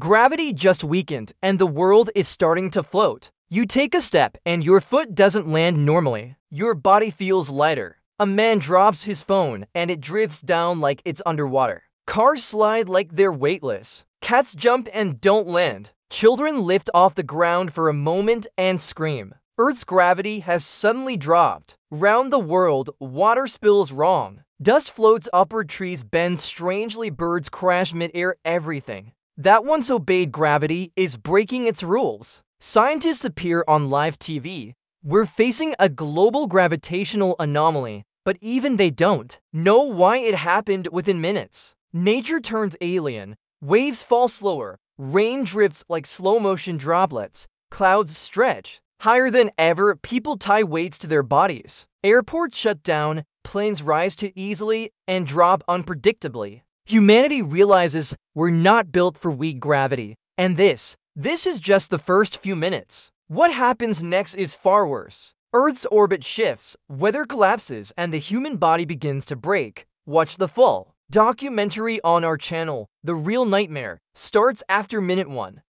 Gravity just weakened, and the world is starting to float. You take a step, and your foot doesn't land normally. Your body feels lighter. A man drops his phone, and it drifts down like it's underwater. Cars slide like they're weightless. Cats jump and don't land. Children lift off the ground for a moment and scream. Earth's gravity has suddenly dropped. Round the world, water spills wrong. Dust floats upward, trees bend strangely, birds crash midair, everything. That once obeyed gravity is breaking its rules. Scientists appear on live TV. We're facing a global gravitational anomaly, but even they don't know why it happened within minutes. Nature turns alien. Waves fall slower. Rain drifts like slow-motion droplets. Clouds stretch. Higher than ever, people tie weights to their bodies. Airports shut down, planes rise too easily, and drop unpredictably. Humanity realizes we're not built for weak gravity. And this is just the first few minutes. What happens next is far worse. Earth's orbit shifts, weather collapses, and the human body begins to break. Watch the full documentary on our channel, The Real Nightmare, starts after minute 1.